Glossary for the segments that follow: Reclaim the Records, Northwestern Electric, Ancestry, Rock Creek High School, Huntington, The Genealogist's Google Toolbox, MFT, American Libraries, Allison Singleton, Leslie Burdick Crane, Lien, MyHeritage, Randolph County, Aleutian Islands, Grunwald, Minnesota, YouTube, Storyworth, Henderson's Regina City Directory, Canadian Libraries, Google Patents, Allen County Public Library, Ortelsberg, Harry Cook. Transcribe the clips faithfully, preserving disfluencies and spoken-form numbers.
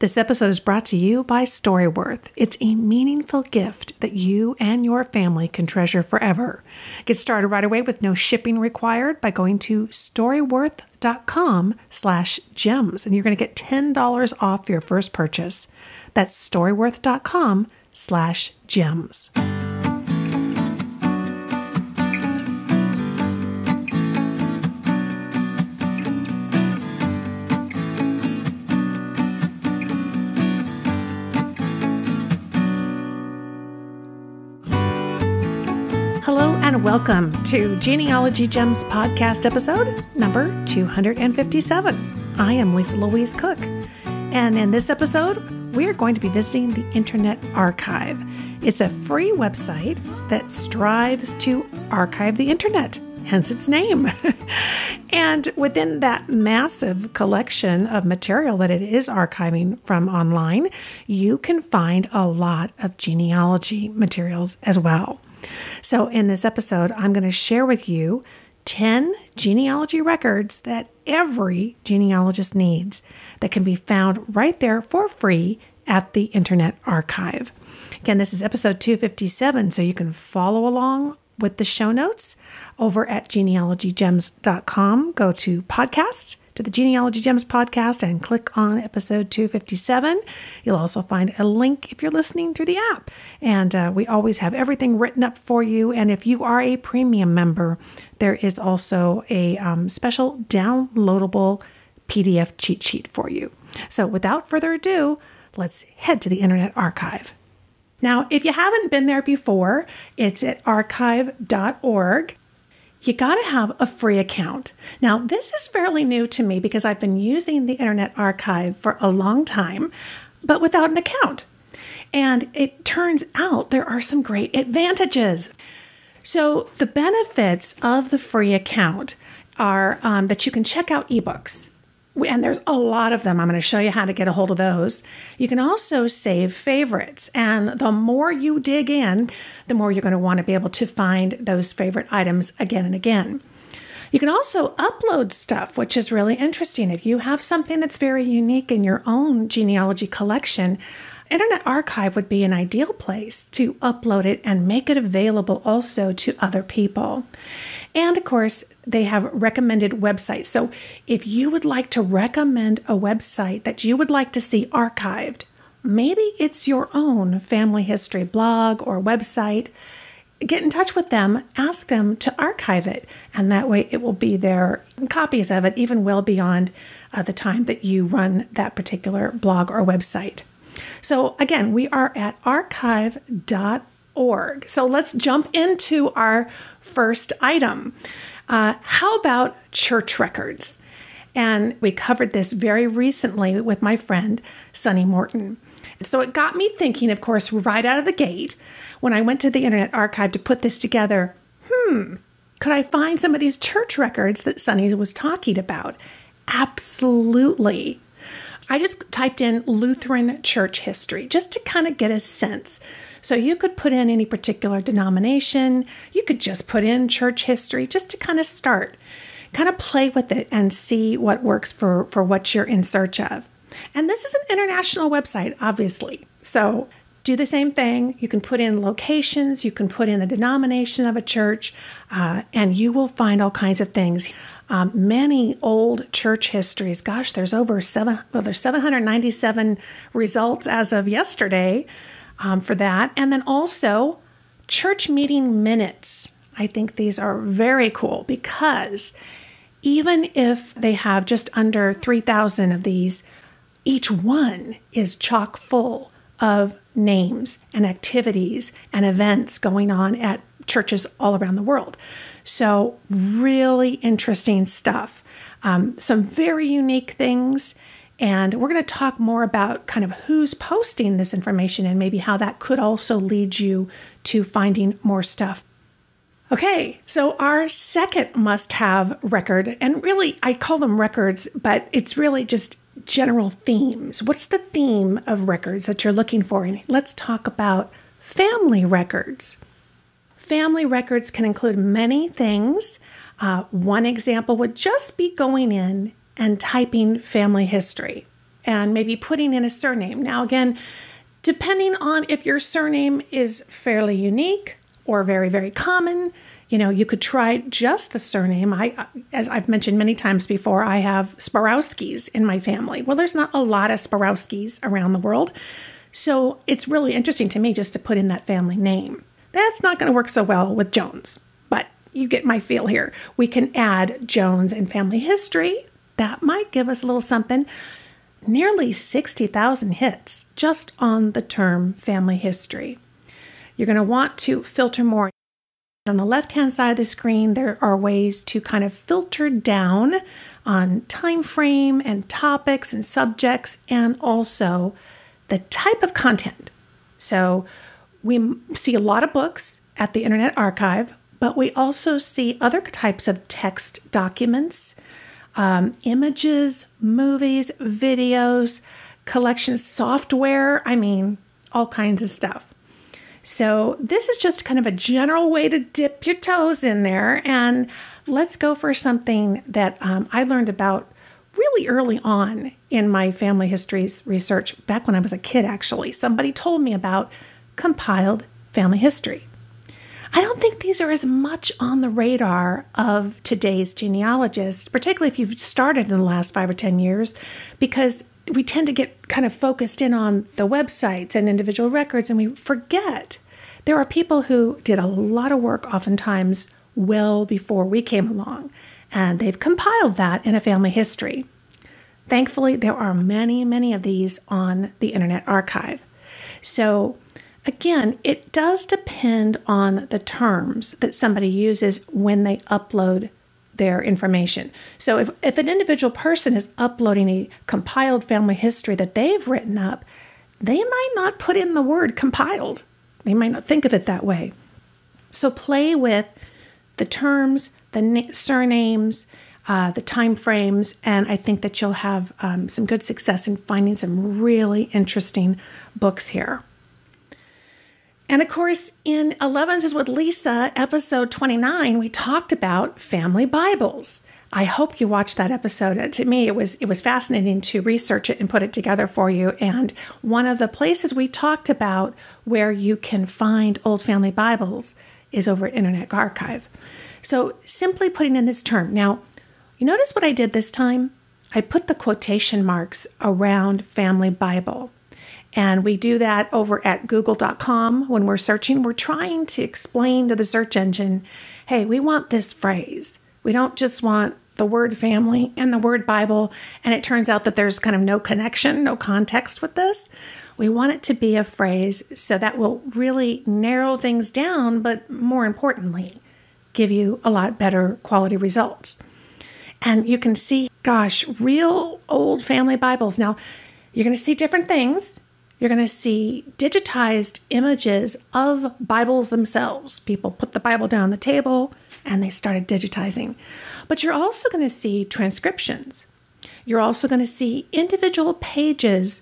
This episode is brought to you by Storyworth. It's a meaningful gift that you and your family can treasure forever. Get started right away with no shipping required by going to storyworth dot com slash gems, and you're going to get ten dollars off your first purchase. That's storyworth dot com slash gems. Welcome to Genealogy Gems podcast episode number two hundred fifty-seven. I am Lisa Louise Cook, and in this episode, we are going to be visiting the Internet Archive. It's a free website that strives to archive the Internet, hence its name. And within that massive collection of material that it is archiving from online, you can find a lot of genealogy materials as well. So in this episode, I'm going to share with you ten genealogy records that every genealogist needs that can be found right there for free at the Internet Archive. Again, this is episode two fifty-seven, so you can follow along with the show notes over at genealogy gems dot com. Go to podcast, to the Genealogy Gems podcast, and click on episode two fifty-seven. You'll also find a link if you're listening through the app. And uh, we always have everything written up for you. And if you are a premium member, there is also a um, special downloadable P D F cheat sheet for you. So without further ado, let's head to the Internet Archive. Now, if you haven't been there before, it's at archive dot org. You gotta have a free account. Now, this is fairly new to me because I've been using the Internet Archive for a long time, but without an account. And it turns out there are some great advantages. So the benefits of the free account are um, that you can check out eBooks. And there's a lot of them. I'm going to show you how to get a hold of those. You can also save favorites. And the more you dig in, the more you're going to want to be able to find those favorite items again and again. You can also upload stuff, which is really interesting. If you have something that's very unique in your own genealogy collection, Internet Archive would be an ideal place to upload it and make it available also to other people. And of course, they have recommended websites. So if you would like to recommend a website that you would like to see archived, maybe it's your own family history blog or website, get in touch with them, ask them to archive it. And that way it will be there, copies of it, even well beyond uh, the time that you run that particular blog or website. So again, we are at archive dot org. So let's jump into our first item. Uh, how about church records? And we covered this very recently with my friend, Sunny Morton. So it got me thinking, of course, right out of the gate, when I went to the Internet Archive to put this together, hmm, could I find some of these church records that Sunny was talking about? Absolutely. I just typed in Lutheran church history just to kind of get a sense. So you could put in any particular denomination. You could just put in church history just to kind of start, kind of play with it and see what works for, for what you're in search of. And this is an international website, obviously. So do the same thing. You can put in locations. You can put in the denomination of a church, uh, and you will find all kinds of things. Um, many old church histories. Gosh, there's over seven. Well, there's seven hundred ninety-seven results as of yesterday um, for that, and then also church meeting minutes. I think these are very cool because even if they have just under three thousand of these, each one is chock full of names and activities and events going on at churches all around the world. So really interesting stuff, um, some very unique things. And we're going to talk more about kind of who's posting this information and maybe how that could also lead you to finding more stuff. Okay, so our second must-have record, and really I call them records, but it's really just general themes. What's the theme of records that you're looking for? And let's talk about family records. Family records can include many things. Uh, one example would just be going in and typing family history. and maybe putting in a surname. Now again, depending on if your surname is fairly unique or very, very common, you know, you could try just the surname. I, as I've mentioned many times before, I have Sporowskis in my family. Well, there's not a lot of Sporowskis around the world, so it's really interesting to me just to put in that family name. That's not going to work so well with Jones, but you get my feel here. We can add Jones and family history. That might give us a little something. Nearly sixty thousand hits just on the term family history. You're going to want to filter more. On the left-hand side of the screen, there are ways to kind of filter down on time frame and topics and subjects, and also the type of content. So we see a lot of books at the Internet Archive, but we also see other types of text documents, um, images, movies, videos, collection software, I mean, all kinds of stuff. So this is just kind of a general way to dip your toes in there. And let's go for something that um, I learned about really early on in my family histories research, back when I was a kid, actually. Somebody told me about compiled family history. I don't think these are as much on the radar of today's genealogists, particularly if you've started in the last five or ten years, because we tend to get kind of focused in on the websites and individual records, and we forget there are people who did a lot of work oftentimes well before we came along, and they've compiled that in a family history. Thankfully, there are many, many of these on the Internet Archive. So again, it does depend on the terms that somebody uses when they upload their information. So if, if an individual person is uploading a compiled family history that they've written up, they might not put in the word compiled. They might not think of it that way. So play with the terms, the surnames, uh, the time frames, and I think that you'll have um, some good success in finding some really interesting books here. And of course, in Elevenses with Lisa, episode twenty-nine, we talked about family Bibles. I hope you watched that episode. To me, it was it was fascinating to research it and put it together for you. And one of the places we talked about where you can find old family Bibles is over Internet Archive. So simply putting in this term. Now, you notice what I did this time? I put the quotation marks around family Bible. And we do that over at google dot com when we're searching. We're trying to explain to the search engine, hey, we want this phrase. We don't just want the word family and the word Bible, and it turns out that there's kind of no connection, no context with this. We want it to be a phrase so that will really narrow things down, but more importantly, give you a lot better quality results. And you can see, gosh, real old family Bibles. Now, you're going to see different things. You're going to see digitized images of Bibles themselves. People put the Bible down on the table and they started digitizing. But you're also going to see transcriptions. You're also going to see individual pages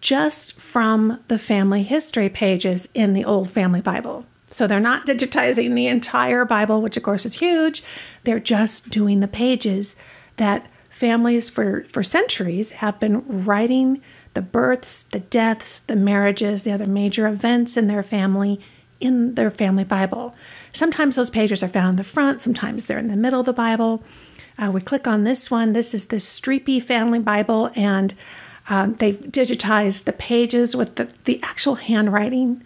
just from the family history pages in the old family Bible. So they're not digitizing the entire Bible, which of course is huge. They're just doing the pages that families for, for centuries have been writing the births, the deaths, the marriages, the other major events in their family, in their family Bible. Sometimes those pages are found in the front, sometimes they're in the middle of the Bible. Uh, we click on this one. This is the Streepy Family Bible, and um, they've digitized the pages with the, the actual handwriting.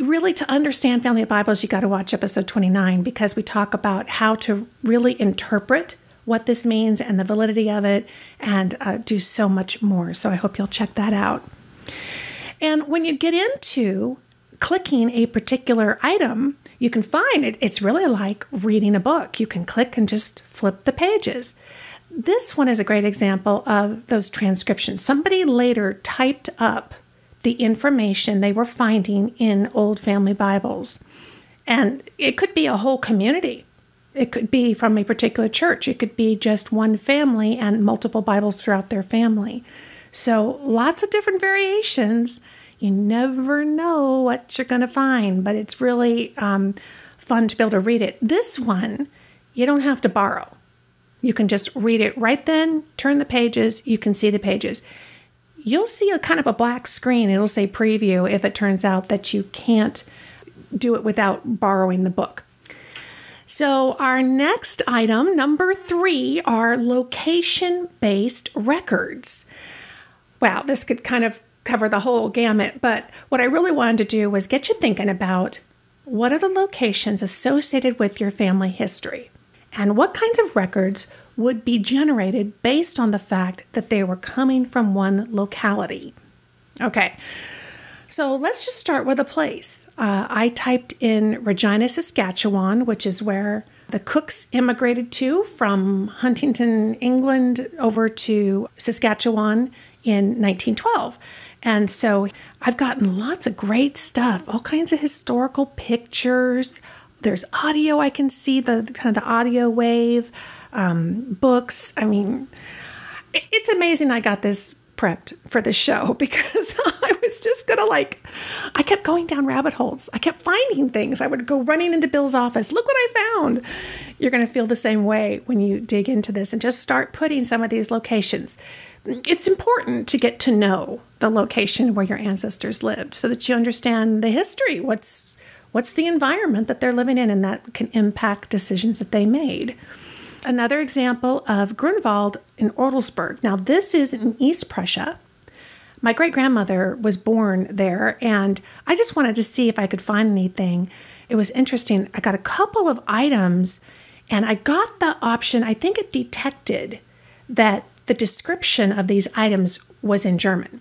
Really, to understand family Bibles, you got to watch episode twenty-nine, because we talk about how to really interpret what this means and the validity of it, and uh, do so much more. So I hope you'll check that out. And when you get into clicking a particular item, you can find it, it's really like reading a book. You can click and just flip the pages. This one is a great example of those transcriptions. Somebody later typed up the information they were finding in old family Bibles. And it could be a whole community. It could be from a particular church. It could be just one family and multiple Bibles throughout their family. So lots of different variations. You never know what you're going to find, but it's really um, fun to be able to read it. This one, you don't have to borrow. You can just read it right then, turn the pages, you can see the pages. You'll see a kind of a black screen. It'll say preview if it turns out that you can't do it without borrowing the book. So our next item, number three, are location-based records. Wow, this could kind of cover the whole gamut, but what I really wanted to do was get you thinking about what are the locations associated with your family history, and what kinds of records would be generated based on the fact that they were coming from one locality. Okay. So let's just start with a place. Uh, I typed in Regina, Saskatchewan, which is where the Cooks immigrated to from Huntington, England, over to Saskatchewan in nineteen twelve. And so I've gotten lots of great stuff, all kinds of historical pictures. There's audio. I can see the kind of the audio wave, um, books. I mean, it, it's amazing I got this prepped for the show, because I was just gonna like, I kept going down rabbit holes. I kept finding things. I would go running into Bill's office. Look what I found. You're gonna feel the same way when you dig into this and just start putting some of these locations. It's important to get to know the location where your ancestors lived so that you understand the history. What's, what's the environment that they're living in, and that can impact decisions that they made. Another example of Grunwald in Ortelsberg. Now, this is in East Prussia. My great-grandmother was born there, and I just wanted to see if I could find anything. It was interesting. I got a couple of items, and I got the option, I think it detected that the description of these items was in German.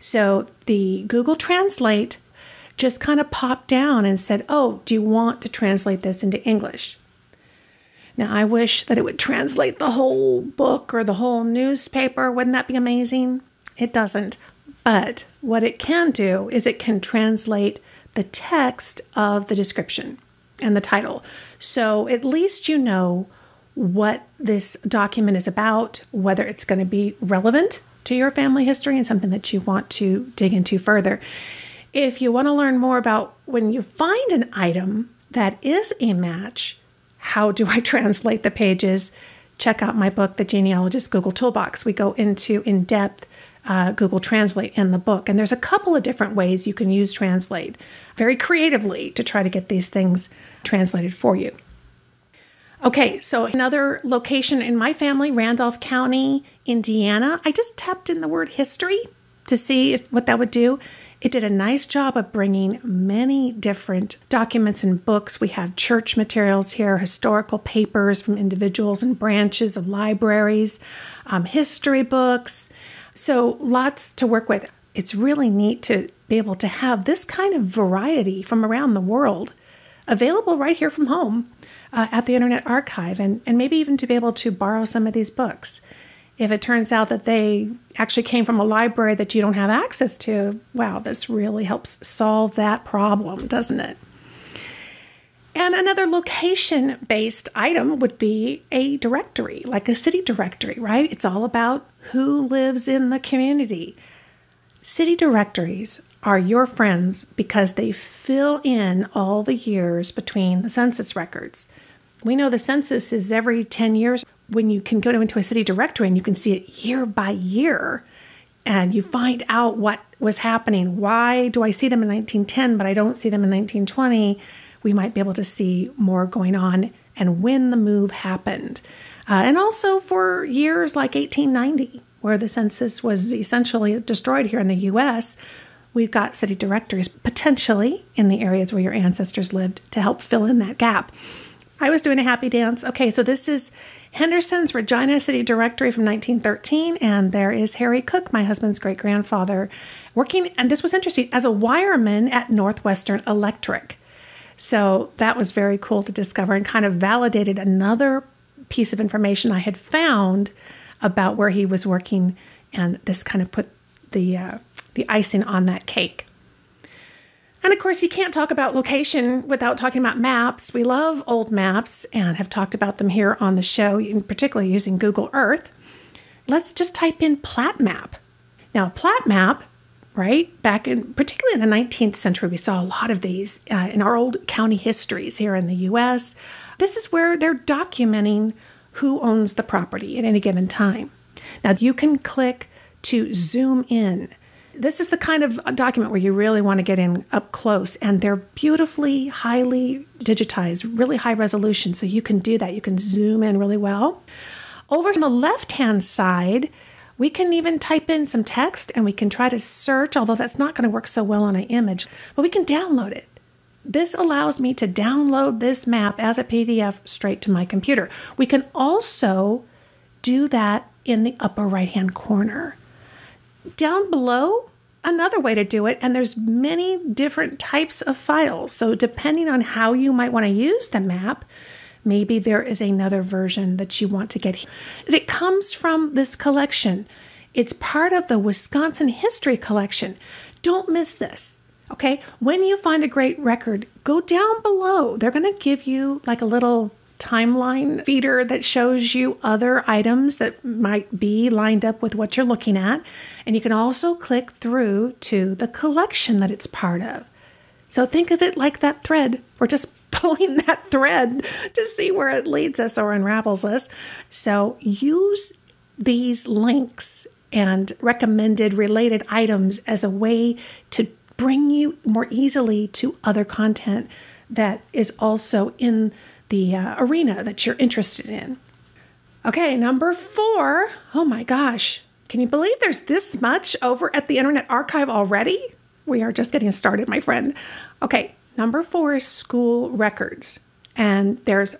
So the Google Translate just kind of popped down and said, oh, do you want to translate this into English? Now, I wish that it would translate the whole book or the whole newspaper. Wouldn't that be amazing? It doesn't. But what it can do is it can translate the text of the description and the title. So at least you know what this document is about, whether it's going to be relevant to your family history and something that you want to dig into further. If you want to learn more about when you find an item that is a match, how do I translate the pages? Check out my book, The Genealogist's Google Toolbox. We go into in-depth uh, Google Translate in the book. And there's a couple of different ways you can use Translate very creatively to try to get these things translated for you. Okay, so another location in my family, Randolph County, Indiana. I just tapped in the word history to see if, what that would do. It did a nice job of bringing many different documents and books. We have church materials here, historical papers from individuals and branches of libraries, um, history books. So lots to work with. It's really neat to be able to have this kind of variety from around the world available right here from home uh, at the Internet Archive, and, and maybe even to be able to borrow some of these books. If it turns out that they actually came from a library that you don't have access to, wow, this really helps solve that problem, doesn't it? And another location-based item would be a directory, like a city directory, right? It's all about who lives in the community. City directories are your friends because they fill in all the years between the census records. We know the census is every ten years. When you can go into a city directory and you can see it year by year, and you find out what was happening. Why do I see them in nineteen ten, but I don't see them in nineteen twenty? We might be able to see more going on and when the move happened. Uh, and also for years like eighteen ninety, where the census was essentially destroyed here in the U S, we've got city directories potentially in the areas where your ancestors lived to help fill in that gap. I was doing a happy dance. Okay, so this is Henderson's Regina City Directory from nineteen thirteen, and there is Harry Cook, my husband's great-grandfather, working, and this was interesting, as a wireman at Northwestern Electric. So that was very cool to discover, and kind of validated another piece of information I had found about where he was working, and this kind of put the, uh, the icing on that cake. And of course, you can't talk about location without talking about maps. We love old maps and have talked about them here on the show, particularly using Google Earth. Let's just type in plat map. Now, plat map, right, back in, particularly in the nineteenth century, we saw a lot of these uh, in our old county histories here in the U S. This is where they're documenting who owns the property at any given time. Now you can click to zoom in. This is the kind of document where you really want to get in up close, and they're beautifully, highly digitized, really high resolution, so you can do that. You can zoom in really well. Over on the left-hand side, we can even type in some text and we can try to search, although that's not going to work so well on an image, but we can download it. This allows me to download this map as a P D F straight to my computer. We can also do that in the upper right-hand corner. Down below, another way to do it, and there's many different types of files. So depending on how you might want to use the map, maybe there is another version that you want to get. It comes from this collection. It's part of the Wisconsin History Collection. Don't miss this, okay? When you find a great record, go down below. They're going to give you like a little timeline feeder that shows you other items that might be lined up with what you're looking at. And you can also click through to the collection that it's part of. So think of it like that thread. We're just pulling that thread to see where it leads us or unravels us. So use these links and recommended related items as a way to bring you more easily to other content that is also in the uh, arena that you're interested in. Okay, number four. Oh my gosh, can you believe there's this much over at the Internet Archive already? We are just getting started, my friend. Okay, number four is school records. And there's,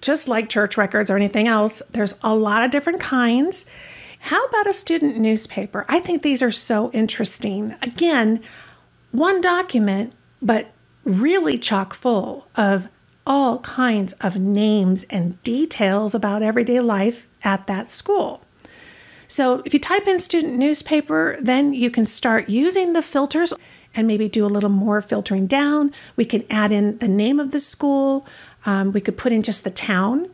just like church records or anything else, there's a lot of different kinds. How about a student newspaper? I think these are so interesting. Again, one document, but really chock full of all kinds of names and details about everyday life at that school. So if you type in student newspaper, then you can start using the filters and maybe do a little more filtering down. We can add in the name of the school. Um, we could put in just the town.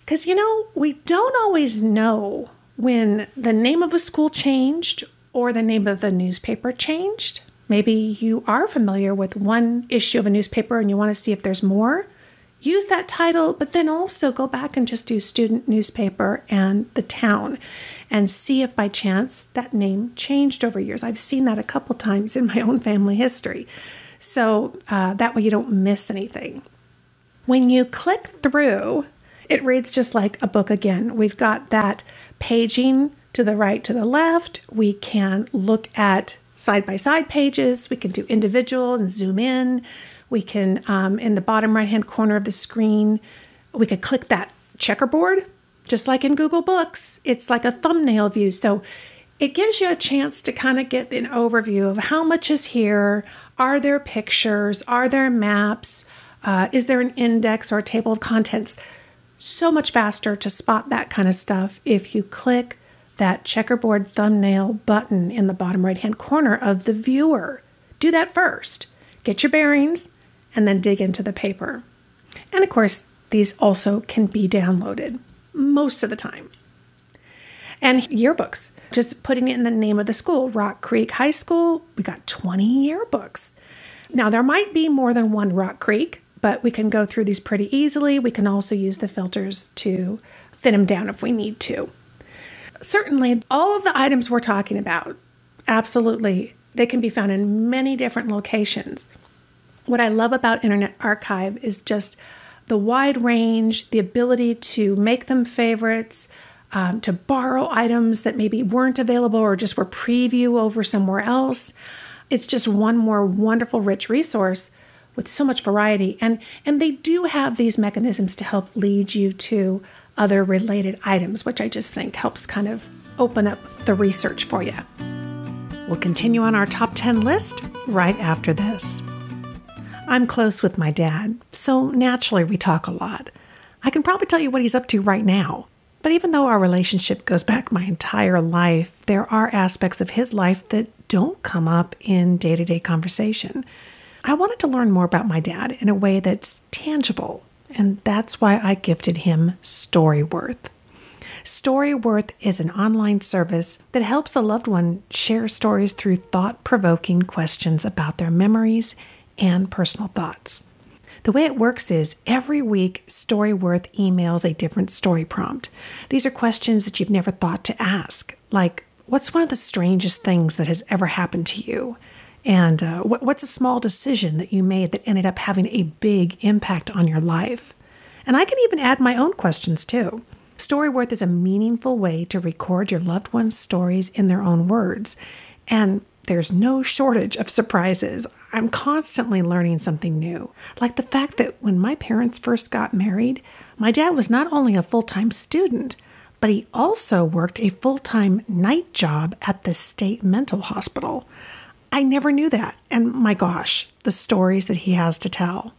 Because, you know, we don't always know when the name of a school changed or the name of the newspaper changed. Maybe you are familiar with one issue of a newspaper and you want to see if there's more. Use that title, but then also go back and just do student newspaper and the town and see if by chance that name changed over years. I've seen that a couple times in my own family history. So uh, that way you don't miss anything. When you click through, it reads just like a book again. We've got that paging to the right, to the left. We can look at side-by-side pages. We can do individual and zoom in. We can, um, in the bottom right-hand corner of the screen, we could click that checkerboard, just like in Google Books. It's like a thumbnail view. So it gives you a chance to kind of get an overview of how much is here. Are there pictures? Are there maps? Uh, is there an index or a table of contents? So much faster to spot that kind of stuff if you click that checkerboard thumbnail button in the bottom right-hand corner of the viewer. Do that first. Get your bearings and then dig into the paper. And of course, these also can be downloaded most of the time. And yearbooks, just putting in the name of the school, Rock Creek High School, we got twenty yearbooks. Now there might be more than one Rock Creek, but we can go through these pretty easily. We can also use the filters to thin them down if we need to. Certainly, all of the items we're talking about, absolutely, they can be found in many different locations. What I love about Internet Archive is just the wide range, the ability to make them favorites, um, to borrow items that maybe weren't available or just were preview over somewhere else. It's just one more wonderful, rich resource with so much variety. And, and they do have these mechanisms to help lead you to other related items, which I just think helps kind of open up the research for you. We'll continue on our top ten list right after this. I'm close with my dad, so naturally we talk a lot. I can probably tell you what he's up to right now. But even though our relationship goes back my entire life, there are aspects of his life that don't come up in day-to-day conversation. I wanted to learn more about my dad in a way that's tangible. And that's why I gifted him Storyworth. Storyworth is an online service that helps a loved one share stories through thought-provoking questions about their memories and personal thoughts. The way it works is every week, Storyworth emails a different story prompt. These are questions that you've never thought to ask, like, what's one of the strangest things that has ever happened to you? And uh, what, what's a small decision that you made that ended up having a big impact on your life? And I can even add my own questions too. Storyworth is a meaningful way to record your loved one's stories in their own words. And there's no shortage of surprises. I'm constantly learning something new. Like the fact that when my parents first got married, my dad was not only a full-time student, but he also worked a full-time night job at the state mental hospital. I never knew that. And my gosh, the stories that he has to tell.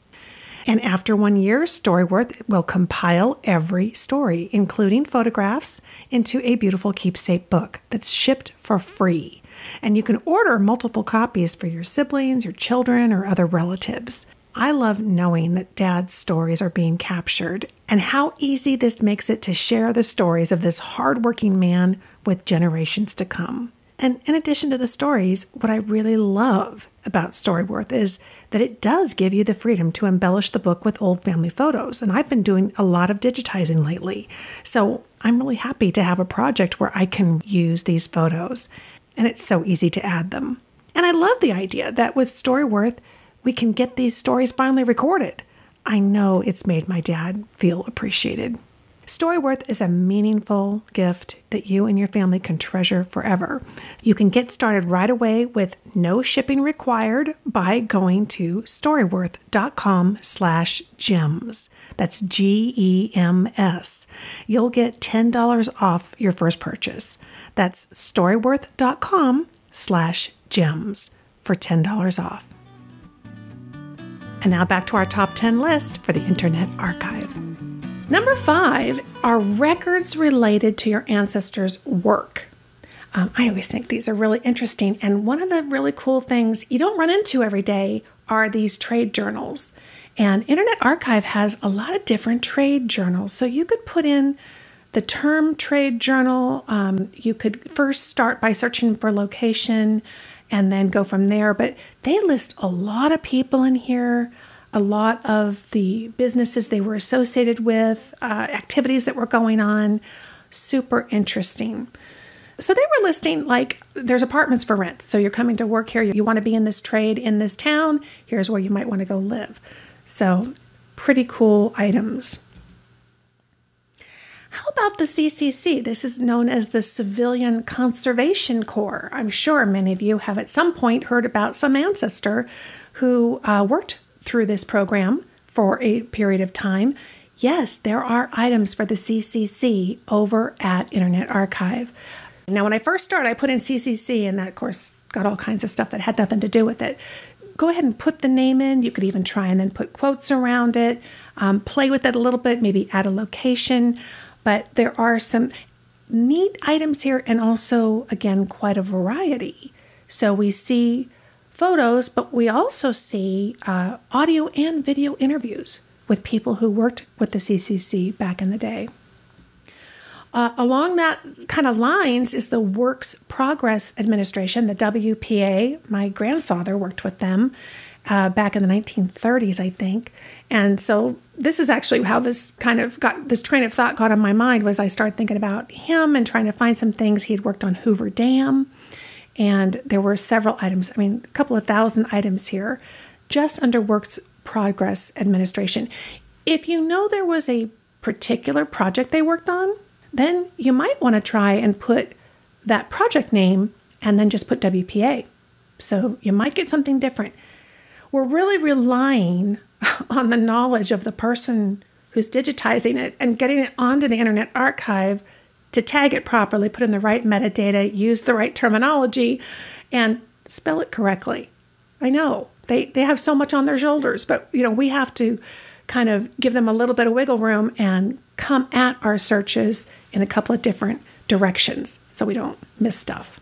And after one year, Storyworth will compile every story, including photographs, into a beautiful keepsake book that's shipped for free. And you can order multiple copies for your siblings, your children, or other relatives. I love knowing that Dad's stories are being captured and how easy this makes it to share the stories of this hardworking man with generations to come. And in addition to the stories, what I really love about Storyworth is that it does give you the freedom to embellish the book with old family photos. And I've been doing a lot of digitizing lately, so I'm really happy to have a project where I can use these photos. And it's so easy to add them. And I love the idea that with Storyworth, we can get these stories finally recorded. I know it's made my dad feel appreciated. Storyworth is a meaningful gift that you and your family can treasure forever. You can get started right away with no shipping required by going to storyworth dot com slash gems. That's G E M S. You'll get ten dollars off your first purchase. That's storyworth dot com slash gems for ten dollars off. And now back to our top ten list for the Internet Archive. Number five are records related to your ancestors' work. Um, I always think these are really interesting. And one of the really cool things you don't run into every day are these trade journals. And Internet Archive has a lot of different trade journals. So you could put in the term trade journal. Um, you could first start by searching for location and then go from there. But they list a lot of people in here, a lot of the businesses they were associated with, uh, activities that were going on. Super interesting. So they were listing, like, there's apartments for rent. So you're coming to work here, you want to be in this trade in this town, here's where you might want to go live. So pretty cool items. How about the C C C? This is known as the Civilian Conservation Corps. I'm sure many of you have at some point heard about some ancestor who uh, worked through this program for a period of time. Yes, there are items for the C C C over at Internet Archive. Now, when I first started, I put in C C C, and that, of course, got all kinds of stuff that had nothing to do with it. Go ahead and put the name in. You could even try and then put quotes around it, um, play with it a little bit, maybe add a location. But there are some neat items here, and also, again, quite a variety. So we see photos, but we also see uh, audio and video interviews with people who worked with the C C C back in the day. Uh, along that kind of lines is the Works Progress Administration, the W P A. My grandfather worked with them uh, back in the nineteen thirties, I think. And so this is actually how this kind of got, this train of thought got on my mind, was I started thinking about him and trying to find some things. He had worked on Hoover Dam. And there were several items, I mean, a couple of thousand items here, just under Works Progress Administration. If you know there was a particular project they worked on, then you might want to try and put that project name and then just put W P A. So you might get something different. We're really relying on the knowledge of the person who's digitizing it and getting it onto the Internet Archive to tag it properly, put in the right metadata, use the right terminology, and spell it correctly. I know they, they have so much on their shoulders, but you know, we have to kind of give them a little bit of wiggle room and come at our searches in a couple of different directions so we don't miss stuff.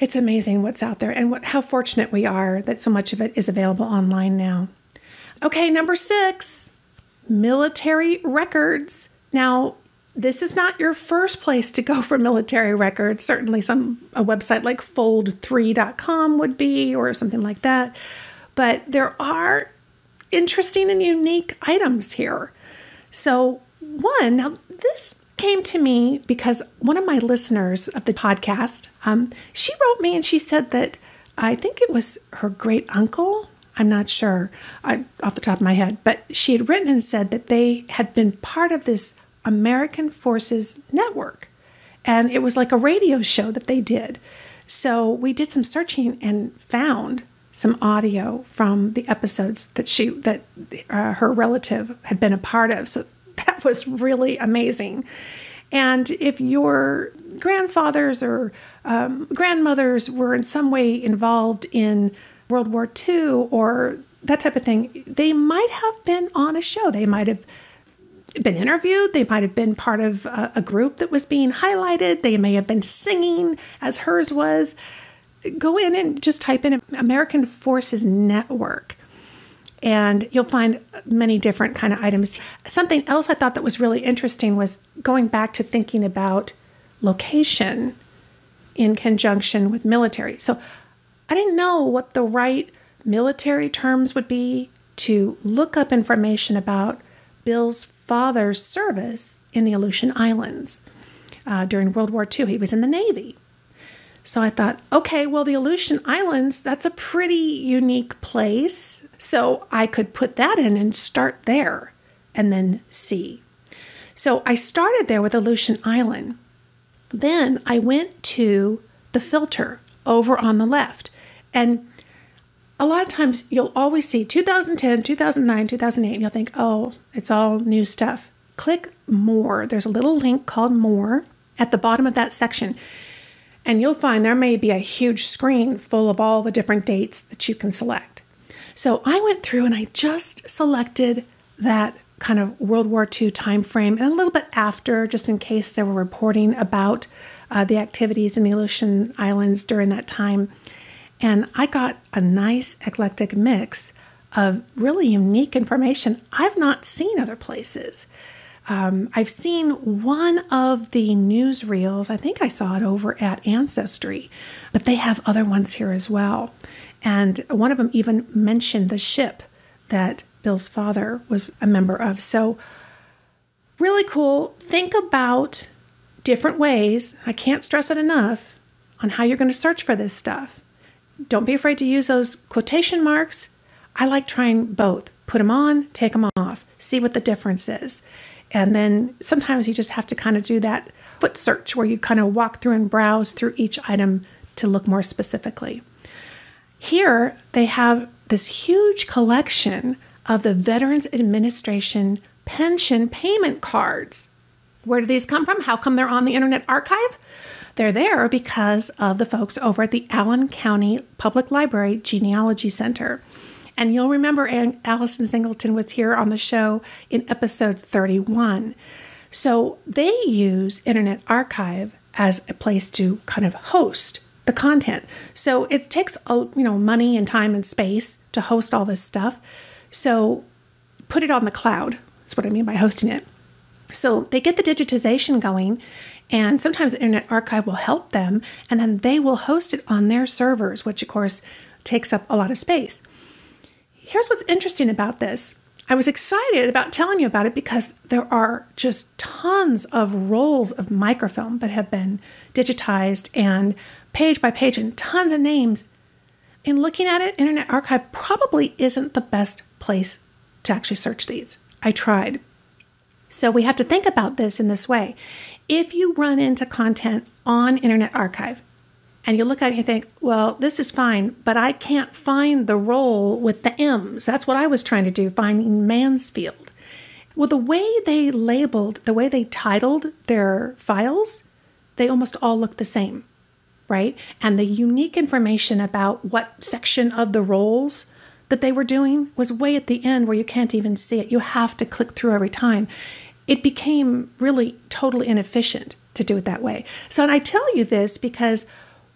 It's amazing what's out there and what, how fortunate we are that so much of it is available online now. Okay, number six, military records. Now, this is not your first place to go for military records. Certainly some a website like fold three dot com would be, or something like that. But there are interesting and unique items here. So one, now this came to me because one of my listeners of the podcast, um, she wrote me and she said that I think it was her great uncle, I'm not sure I, off the top of my head, but she had written and said that they had been part of this American Forces Network. And it was like a radio show that they did. So we did some searching and found some audio from the episodes that she, that uh, her relative had been a part of. So that was really amazing. And if your grandfathers or um, grandmothers were in some way involved in World War Two or that type of thing, they might have been on a show. They might have been interviewed. They might have been part of a, a group that was being highlighted. They may have been singing, as hers was. Go in and just type in American Forces Network, and you'll find many different kind of items. Something else I thought that was really interesting was going back to thinking about location in conjunction with military. So I didn't know what the right military terms would be to look up information about Bill's father's service in the Aleutian Islands uh, during World War Two. He was in the Navy. So I thought, okay, well, the Aleutian Islands, that's a pretty unique place. So I could put that in and start there and then see. So I started there with Aleutian Island. Then I went to the filter over on the left. And a lot of times you'll always see two thousand ten, two thousand nine, two thousand eight, and you'll think, oh, it's all new stuff. Click more. There's a little link called more at the bottom of that section. And you'll find there may be a huge screen full of all the different dates that you can select. So I went through and I just selected that kind of World War Two time frame and a little bit after, just in case they were reporting about uh, the activities in the Aleutian Islands during that time. And I got a nice eclectic mix of really unique information I've not seen other places. Um, I've seen one of the newsreels. I think I saw it over at Ancestry, but they have other ones here as well. And one of them even mentioned the ship that Bill's father was a member of. So really cool. Think about different ways. I can't stress it enough on how you're going to search for this stuff. Don't be afraid to use those quotation marks. I like trying both. Put them on, take them off, see what the difference is. And then sometimes you just have to kind of do that foot search where you kind of walk through and browse through each item to look more specifically. Here they have this huge collection of the Veterans Administration pension payment cards. Where do these come from? How come they're on the Internet Archive? They're there because of the folks over at the Allen County Public Library Genealogy Center. And you'll remember Allison Singleton was here on the show in episode thirty-one. So they use Internet Archive as a place to kind of host the content. So it takes, you know, money and time and space to host all this stuff. So put it on the cloud. That's what I mean by hosting it. So they get the digitization going, and sometimes the Internet Archive will help them, and then they will host it on their servers, which of course takes up a lot of space. Here's what's interesting about this. I was excited about telling you about it because there are just tons of rolls of microfilm that have been digitized and page by page and tons of names. And looking at it, Internet Archive probably isn't the best place to actually search these. I tried. So we have to think about this in this way. If you run into content on Internet Archive, and you look at it and you think, well, this is fine, but I can't find the roll with the M's. That's what I was trying to do, finding Mansfield. Well, the way they labeled, the way they titled their files, they almost all look the same, right? And the unique information about what section of the rolls that they were doing was way at the end where you can't even see it. You have to click through every time. It became really totally inefficient to do it that way. So, and I tell you this because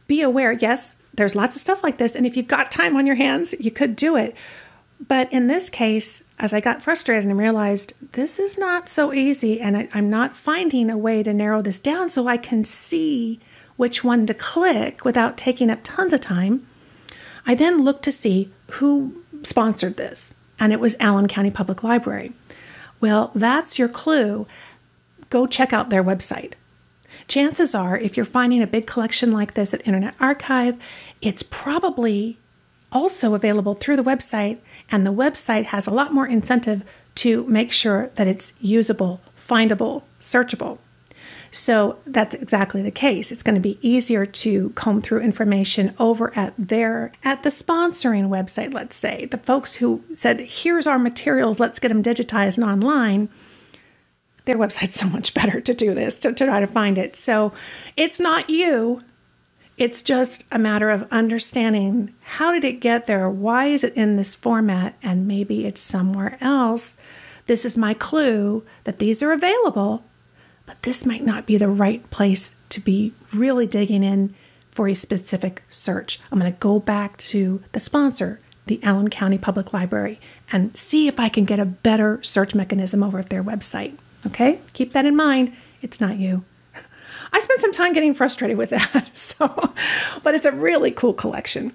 be aware, yes, there's lots of stuff like this, and if you've got time on your hands, you could do it. But in this case, as I got frustrated and realized this is not so easy, and I, I'm not finding a way to narrow this down so I can see which one to click without taking up tons of time, I then looked to see who sponsored this. and it was Allen County Public Library. Well, that's your clue. Go check out their website. Chances are, if you're finding a big collection like this at Internet Archive, it's probably also available through the website, and the website has a lot more incentive to make sure that it's usable, findable, searchable. So that's exactly the case. It's going to be easier to comb through information over at their, at the sponsoring website, let's say, the folks who said, here's our materials, let's get them digitized and online. Their website's so much better to do this, to, to try to find it. So it's not you. It's just a matter of understanding, how did it get there? Why is it in this format? And maybe it's somewhere else. This is my clue that these are available, but this might not be the right place to be really digging in for a specific search. I'm going to go back to the sponsor, the Allen County Public Library, and see if I can get a better search mechanism over at their website. Okay? Keep that in mind. It's not you. I spent some time getting frustrated with that, so, but it's a really cool collection.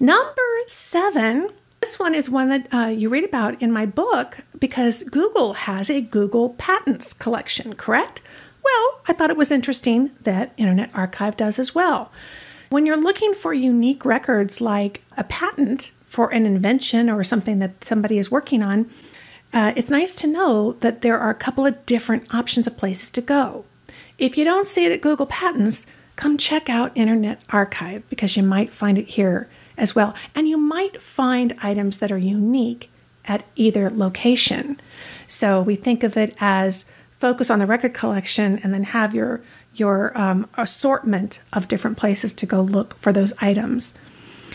Number seven. This one is one that uh, you read about in my book because Google has a Google Patents collection, correct? Well, I thought it was interesting that Internet Archive does as well. When you're looking for unique records like a patent for an invention or something that somebody is working on, uh, it's nice to know that there are a couple of different options of places to go. If you don't see it at Google Patents, come check out Internet Archive because you might find it here as well. And you might find items that are unique at either location. So we think of it as focus on the record collection and then have your, your um, assortment of different places to go look for those items.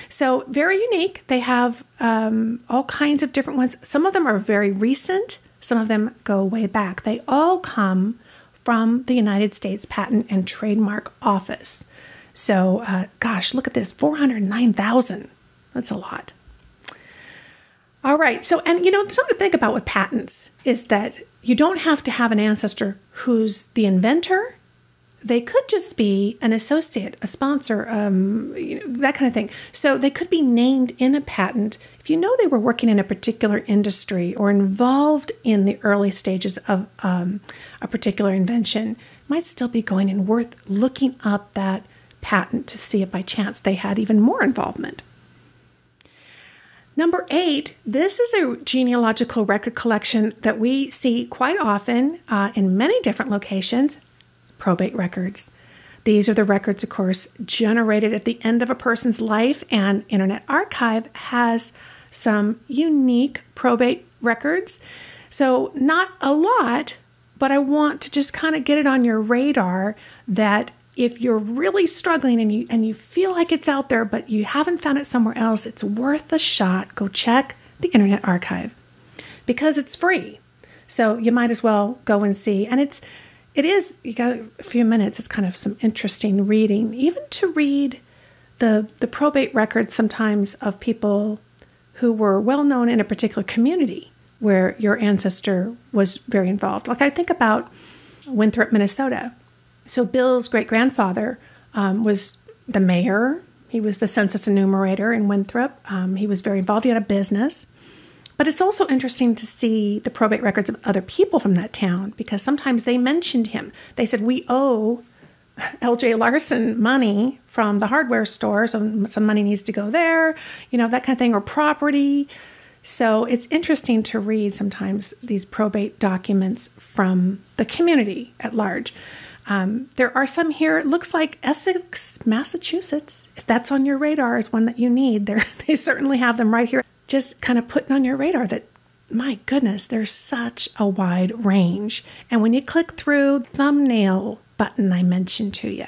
So very unique. They have um, all kinds of different ones. Some of them are very recent. Some of them go way back. They all come from the United States Patent and Trademark Office. So, uh, gosh, look at this, four hundred nine thousand. That's a lot. All right. So, and you know, something to think about with patents is that you don't have to have an ancestor who's the inventor. They could just be an associate, a sponsor, um, you know, that kind of thing. So they could be named in a patent. If you know they were working in a particular industry or involved in the early stages of um, a particular invention, might still be going and worth looking up that patent to see if by chance they had even more involvement. Number eight, this is a genealogical record collection that we see quite often uh, in many different locations, probate records. These are the records, of course, generated at the end of a person's life, and Internet Archive has some unique probate records. So not a lot, but I want to just kind of get it on your radar that if you're really struggling and you and you feel like it's out there, but you haven't found it somewhere else, it's worth a shot. Go check the Internet Archive because it's free. So you might as well go and see. And it's, it is, you got a few minutes. It's kind of some interesting reading, even to read the, the probate records sometimes of people who were well known in a particular community where your ancestor was very involved. Like I think about Winthrop, Minnesota. So Bill's great-grandfather um, was the mayor. He was the census enumerator in Winthrop. Um, he was very involved. He had a business. But it's also interesting to see the probate records of other people from that town because sometimes they mentioned him. They said, we owe L J Larson money from the hardware store, so some money needs to go there, you know, that kind of thing, or property. So it's interesting to read sometimes these probate documents from the community at large. Um, there are some here, it looks like Essex, Massachusetts. If that's on your radar is one that you need, there they certainly have them right here. Just kind of putting on your radar that, my goodness, there's such a wide range. And when you click through the thumbnail button I mentioned to you,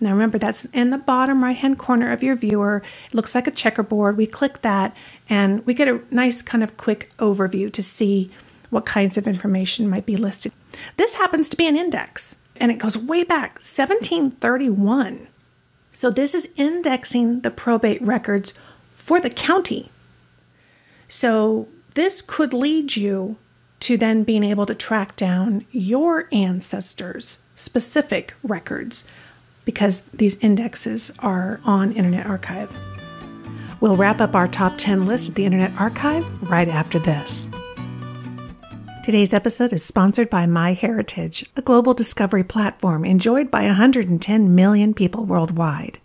now remember that's in the bottom right-hand corner of your viewer. It looks like a checkerboard. We click that and we get a nice kind of quick overview to see what kinds of information might be listed. This happens to be an index. And it goes way back, seventeen thirty-one. So this is indexing the probate records for the county. So this could lead you to then being able to track down your ancestors' specific records because these indexes are on Internet Archive. We'll wrap up our top ten list at the Internet Archive right after this. Today's episode is sponsored by MyHeritage, a global discovery platform enjoyed by one hundred ten million people worldwide.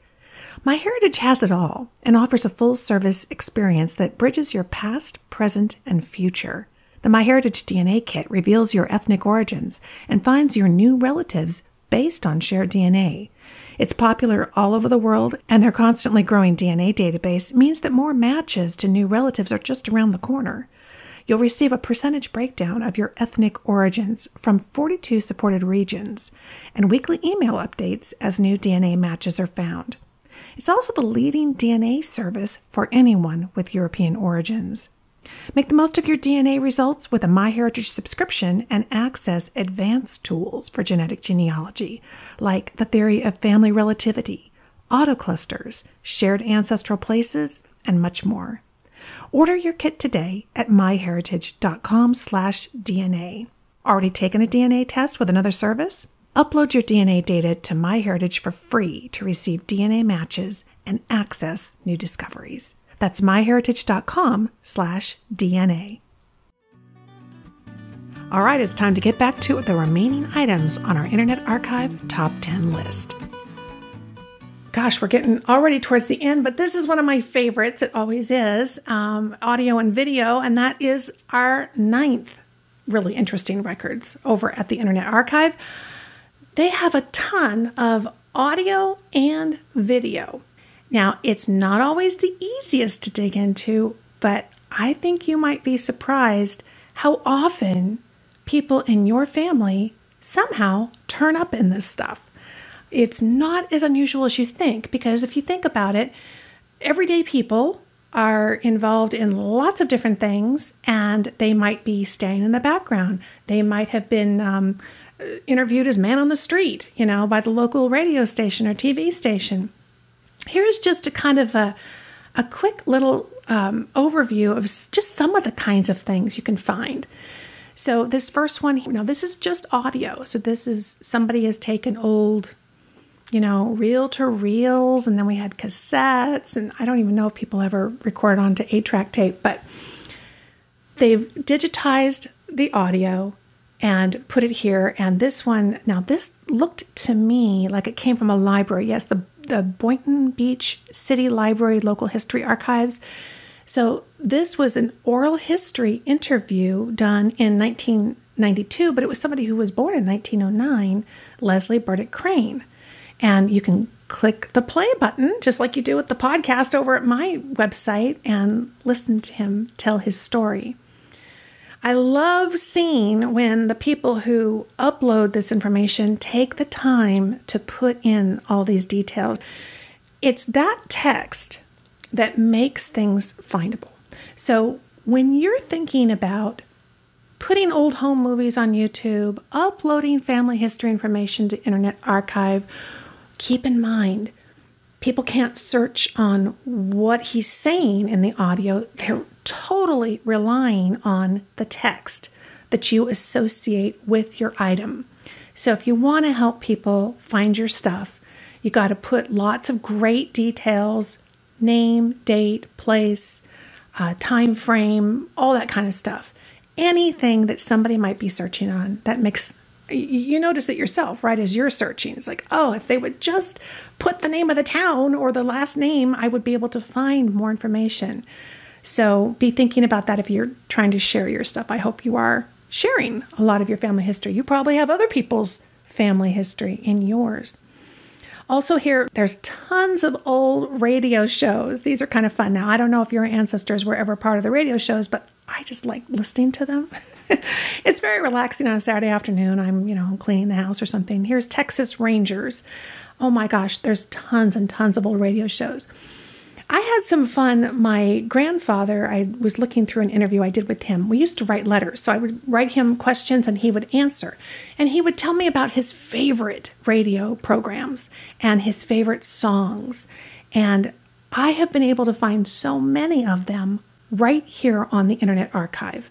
MyHeritage has it all and offers a full-service experience that bridges your past, present, and future. The MyHeritage D N A Kit reveals your ethnic origins and finds your new relatives based on shared D N A. It's popular all over the world, and their constantly growing D N A database means that more matches to new relatives are just around the corner. You'll receive a percentage breakdown of your ethnic origins from forty-two supported regions and weekly email updates as new D N A matches are found. It's also the leading D N A service for anyone with European origins. Make the most of your D N A results with a MyHeritage subscription and access advanced tools for genetic genealogy, like the theory of family relativity, autoclusters, shared ancestral places, and much more. Order your kit today at myheritage dot com slash D N A. Already taken a D N A test with another service? Upload your D N A data to MyHeritage for free to receive D N A matches and access new discoveries. That's myheritage dot com slash D N A. All right, it's time to get back to the remaining items on our Internet Archive top ten list. Gosh, we're getting already towards the end, but this is one of my favorites. It always is, um, audio and video, and that is our ninth really interesting records over at the Internet Archive. They have a ton of audio and video. Now, it's not always the easiest to dig into, but I think you might be surprised how often people in your family somehow turn up in this stuff. It's not as unusual as you think, because if you think about it, everyday people are involved in lots of different things, and they might be staying in the background. They might have been um, interviewed as man on the street, you know, by the local radio station or T V station. Here's just a kind of a, a quick little um, overview of just some of the kinds of things you can find. So this first one, now this is just audio. So this is somebody has taken old, you know, reel-to-reels, and then we had cassettes, and I don't even know if people ever record onto eight-track tape, but they've digitized the audio and put it here, and this one, now this looked to me like it came from a library. Yes, the, the Boynton Beach City Library Local History Archives. So this was an oral history interview done in nineteen ninety-two, but it was somebody who was born in nineteen oh nine, Leslie Burdick Crane. And you can click the play button, just like you do with the podcast over at my website, and listen to him tell his story. I love seeing when the people who upload this information take the time to put in all these details. It's that text that makes things findable. So when you're thinking about putting old home movies on YouTube, uploading family history information to Internet Archive, keep in mind, people can't search on what he's saying in the audio. They're totally relying on the text that you associate with your item. So if you want to help people find your stuff, you got to put lots of great details, name, date, place, uh, time frame, all that kind of stuff. Anything that somebody might be searching on that makes you notice it yourself, right? As you're searching, it's like, oh, if they would just put the name of the town or the last name, I would be able to find more information. So be thinking about that if you're trying to share your stuff. I hope you are sharing a lot of your family history. You probably have other people's family history in yours. Also here, there's tons of old radio shows. These are kind of fun. Now, I don't know if your ancestors were ever part of the radio shows, but I just like listening to them. It's very relaxing on a Saturday afternoon. I'm, you know, cleaning the house or something. Here's Texas Rangers. Oh my gosh, there's tons and tons of old radio shows. I had some fun. My grandfather, I was looking through an interview I did with him. We used to write letters. So I would write him questions and he would answer. And he would tell me about his favorite radio programs and his favorite songs. And I have been able to find so many of them right here on the Internet Archive.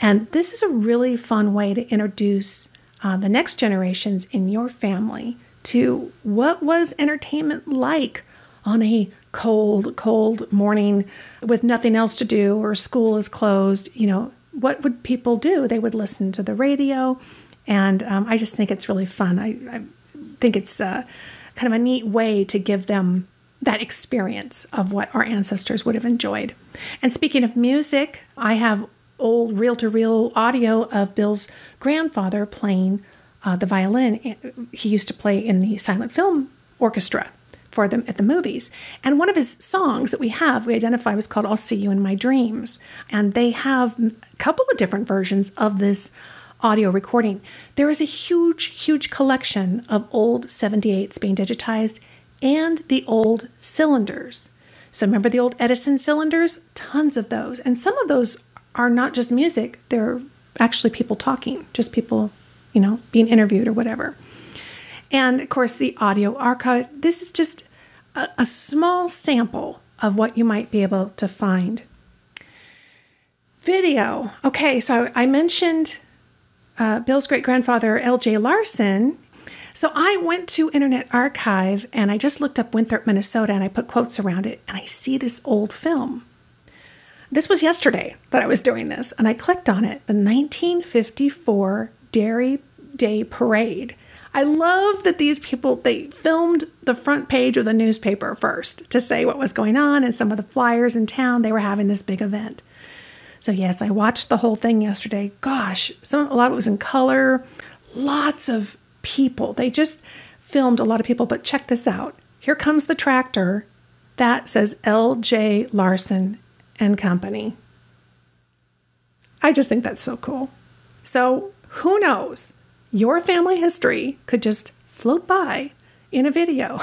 And this is a really fun way to introduce uh, the next generations in your family to what was entertainment like on a cold, cold morning with nothing else to do or school is closed, you know, what would people do? They would listen to the radio. And um, I just think it's really fun. I, I think it's uh, kind of a neat way to give them that experience of what our ancestors would have enjoyed. And speaking of music, I have old reel-to-reel audio of Bill's grandfather playing uh, the violin. He used to play in the silent film orchestra for them at the movies. And one of his songs that we have, we identify, was called I'll See You in My Dreams. And they have a couple of different versions of this audio recording. There is a huge, huge collection of old seventy-eights being digitized and the old cylinders. So remember the old Edison cylinders? Tons of those. And some of those are not just music. They're actually people talking, just people, you know, being interviewed or whatever. And of course, the audio archive. This is just a, a small sample of what you might be able to find. Video. Okay, so I mentioned uh, Bill's great-grandfather, L J Larson. So I went to Internet Archive, and I just looked up Winthrop, Minnesota, and I put quotes around it, and I see this old film. This was yesterday that I was doing this, and I clicked on it, the nineteen fifty-four Dairy Day Parade. I love that these people, they filmed the front page of the newspaper first to say what was going on, and some of the flyers in town, they were having this big event. So yes, I watched the whole thing yesterday. Gosh, some, a lot of it was in color, lots of people. They just filmed a lot of people, but check this out. Here comes the tractor. That says L J Larson and Company. I just think that's so cool. So who knows? Your family history could just float by in a video.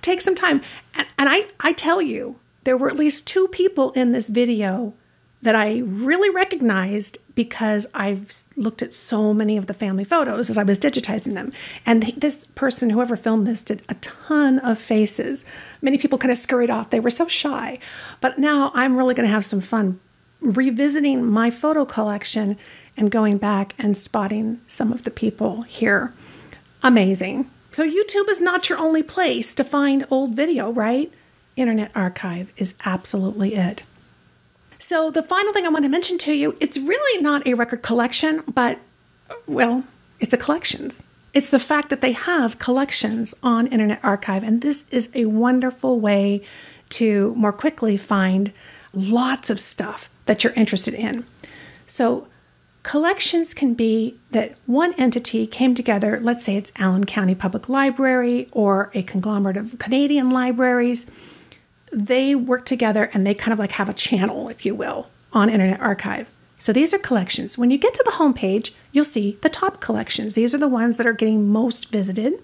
Take some time. And, and I, I tell you, there were at least two people in this video that I really recognized because I've looked at so many of the family photos as I was digitizing them. And this person, whoever filmed this, did a ton of faces. Many people kind of scurried off. They were so shy. But now I'm really going to have some fun revisiting my photo collection and going back and spotting some of the people here. Amazing. So YouTube is not your only place to find old video, right? Internet Archive is absolutely it. So the final thing I want to mention to you, it's really not a record collection, but, well, it's a collections. It's the fact that they have collections on Internet Archive, and this is a wonderful way to more quickly find lots of stuff that you're interested in. So collections can be that one entity came together, let's say it's Allen County Public Library or a conglomerate of Canadian libraries. They work together and they kind of like have a channel, if you will, on Internet Archive. So these are collections. When you get to the homepage, you'll see the top collections. These are the ones that are getting most visited.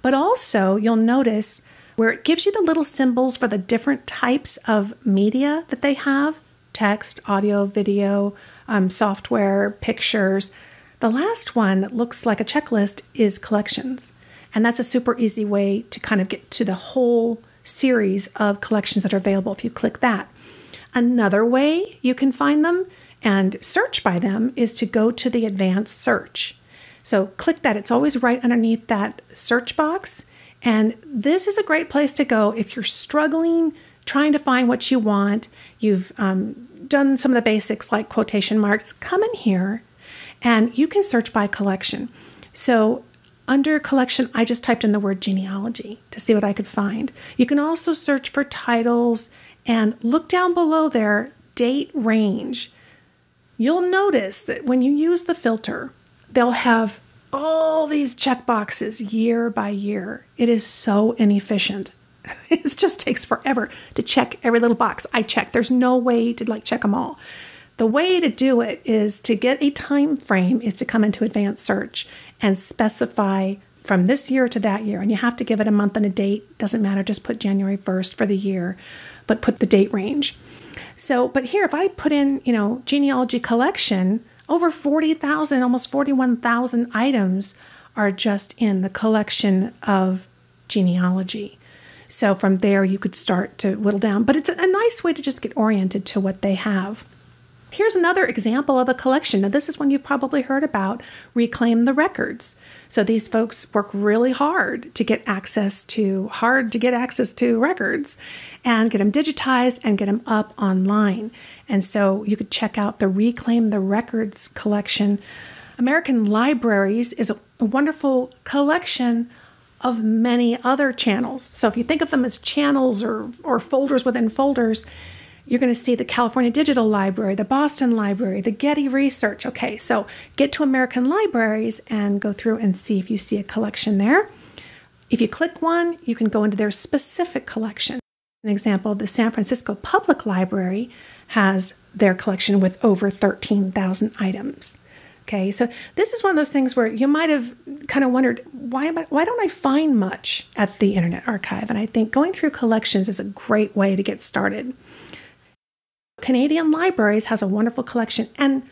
But also you'll notice where it gives you the little symbols for the different types of media that they have, text, audio, video, um, software, pictures. The last one that looks like a checklist is collections. And that's a super easy way to kind of get to the whole series of collections that are available if you click that. Another way you can find them and search by them is to go to the advanced search. So click that. It's always right underneath that search box. And this is a great place to go if you're struggling, trying to find what you want. You've um, done some of the basics like quotation marks. Come in here and you can search by collection. So under collection, I just typed in the word genealogy to see what I could find. You can also search for titles and look down below there, date range. You'll notice that when you use the filter, they'll have all these check boxes year by year. It is so inefficient. It just takes forever to check every little box. I check. There's no way to like check them all. The way to do it is to get a time frame is to come into advanced search and specify from this year to that year. And you have to give it a month and a date. Doesn't matter. Just put January first for the year, but put the date range. So, but here, if I put in, you know, genealogy collection, over forty thousand, almost forty-one thousand items are just in the collection of genealogy. So from there, you could start to whittle down. But it's a nice way to just get oriented to what they have. Here's another example of a collection. Now, this is one you've probably heard about, Reclaim the Records. So these folks work really hard to get access to, hard to get access to records and get them digitized and get them up online. And so you could check out the Reclaim the Records collection. American Libraries is a, a wonderful collection of many other channels. So if you think of them as channels or, or folders within folders, you're going to see the California Digital Library, the Boston Library, the Getty Research. Okay, so get to American Libraries and go through and see if you see a collection there. If you click one, you can go into their specific collection. An example, the San Francisco Public Library has their collection with over thirteen thousand items. Okay, so this is one of those things where you might have kind of wondered, why, am I, why don't I find much at the Internet Archive? And I think going through collections is a great way to get started. Canadian Libraries has a wonderful collection, and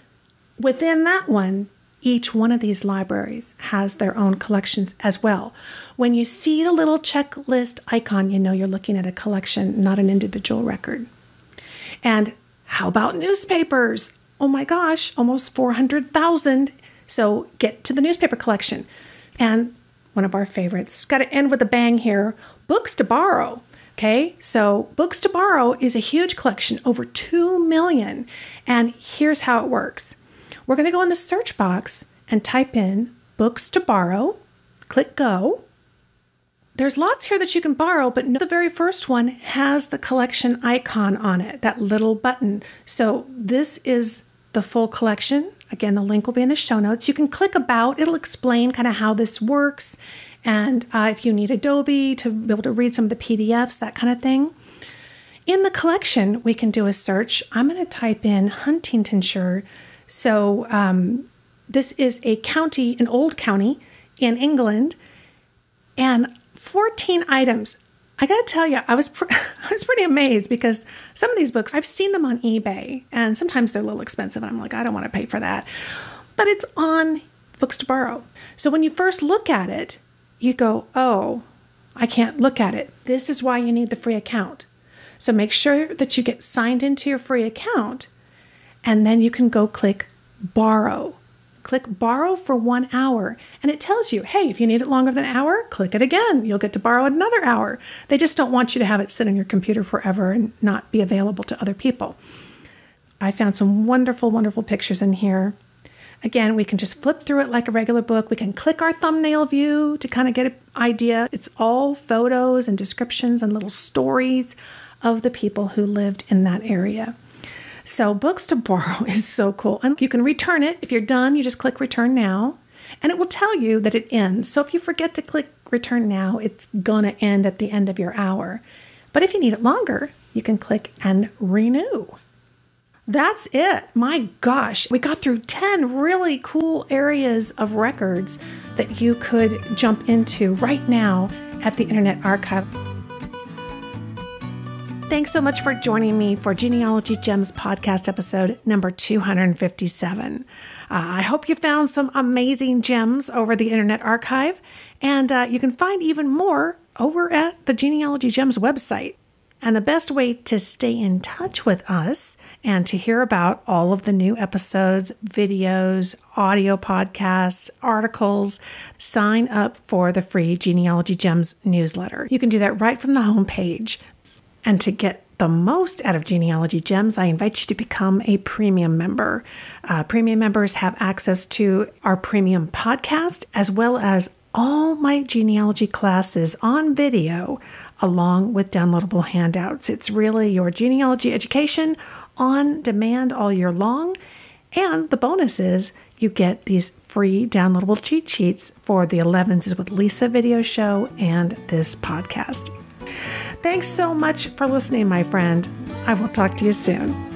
within that one, each one of these libraries has their own collections as well. When you see the little checklist icon, you know you're looking at a collection, not an individual record. And how about newspapers? Oh my gosh, almost four hundred thousand. So get to the newspaper collection. And one of our favorites, got to end with a bang here, books to borrow. Okay, so Books to Borrow is a huge collection, over two million. And here's how it works. We're going to go in the search box and type in Books to Borrow, click Go. There's lots here that you can borrow, but no, the very first one has the collection icon on it, that little button. So this is the full collection. Again, the link will be in the show notes. You can click About. It'll explain kind of how this works. And uh, if you need Adobe to be able to read some of the P D Fs, that kind of thing. In the collection, we can do a search. I'm going to type in Huntingtonshire. So um, this is a county, an old county in England, and fourteen items. I got to tell you, I was, I was pretty amazed because some of these books, I've seen them on eBay, and sometimes they're a little expensive. And I'm like, I don't want to pay for that. But it's on Books to Borrow. So when you first look at it, you go, oh, I can't look at it. This is why you need the free account. So make sure that you get signed into your free account, and then you can go click borrow. Click borrow for one hour, and it tells you, hey, if you need it longer than an hour, click it again. You'll get to borrow another hour. They just don't want you to have it sit on your computer forever and not be available to other people. I found some wonderful, wonderful pictures in here. Again, we can just flip through it like a regular book. We can click our thumbnail view to kind of get an idea. It's all photos and descriptions and little stories of the people who lived in that area. So Books to Borrow is so cool. And you can return it. If you're done, you just click Return Now, and it will tell you that it ends. So if you forget to click Return Now, it's going to end at the end of your hour. But if you need it longer, you can click and Renew. That's it. My gosh, we got through ten really cool areas of records that you could jump into right now at the Internet Archive. Thanks so much for joining me for Genealogy Gems podcast episode number two hundred fifty-seven. Uh, I hope you found some amazing gems over the Internet Archive, and uh, you can find even more over at the Genealogy Gems website. And the best way to stay in touch with us and to hear about all of the new episodes, videos, audio podcasts, articles, sign up for the free Genealogy Gems newsletter. You can do that right from the homepage. And to get the most out of Genealogy Gems, I invite you to become a premium member. Uh, premium members have access to our premium podcast, as well as all my genealogy classes on video, along with downloadable handouts. It's really your genealogy education on demand all year long. And the bonus is you get these free downloadable cheat sheets for the Elevenses with Lisa video show and this podcast. Thanks so much for listening, my friend. I will talk to you soon.